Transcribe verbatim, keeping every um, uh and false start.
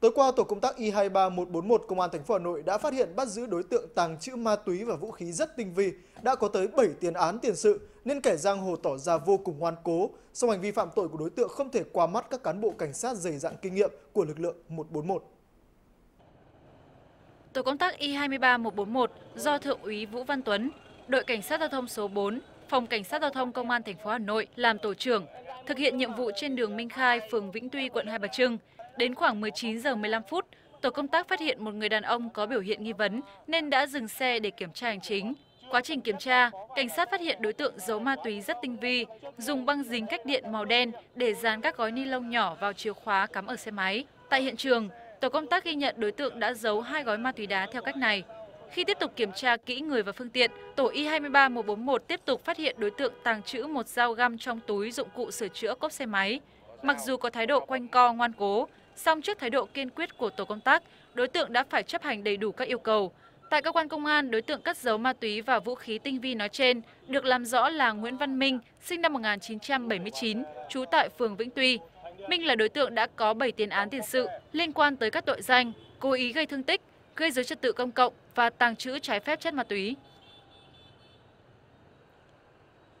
Tối qua, tổ công tác I hai ba một bốn một Công an thành phố Hà Nội đã phát hiện bắt giữ đối tượng tàng trữ ma túy và vũ khí rất tinh vi, đã có tới bảy tiền án tiền sự nên kẻ giang hồ tỏ ra vô cùng ngoan cố. Song hành vi phạm tội của đối tượng không thể qua mắt các cán bộ cảnh sát dày dặn kinh nghiệm của lực lượng một bốn một. Tổ công tác I hai ba một bốn một do Thượng úy Vũ Văn Tuấn, đội cảnh sát giao thông số bốn, phòng cảnh sát giao thông Công an thành phố Hà Nội làm tổ trưởng, thực hiện nhiệm vụ trên đường Minh Khai, phường Vĩnh Tuy, quận Hai Bà Trưng. Đến khoảng mười chín giờ mười lăm phút, tổ công tác phát hiện một người đàn ông có biểu hiện nghi vấn nên đã dừng xe để kiểm tra hành chính. Quá trình kiểm tra, cảnh sát phát hiện đối tượng giấu ma túy rất tinh vi, dùng băng dính cách điện màu đen để dán các gói ni lông nhỏ vào chìa khóa cắm ở xe máy. Tại hiện trường, tổ công tác ghi nhận đối tượng đã giấu hai gói ma túy đá theo cách này. Khi tiếp tục kiểm tra kỹ người và phương tiện, tổ I hai ba một bốn một tiếp tục phát hiện đối tượng tàng trữ một dao găm trong túi dụng cụ sửa chữa cốp xe máy. Mặc dù có thái độ quanh co ngoan cố, song trước thái độ kiên quyết của tổ công tác, đối tượng đã phải chấp hành đầy đủ các yêu cầu. Tại cơ quan công an, đối tượng cất giấu ma túy và vũ khí tinh vi nói trên được làm rõ là Nguyễn Văn Minh, sinh năm một nghìn chín trăm bảy mươi chín, trú tại phường Vĩnh Tuy. Minh là đối tượng đã có bảy tiền án tiền sự liên quan tới các tội danh cố ý gây thương tích, gây rối trật tự công cộng và tàng trữ trái phép chất ma túy.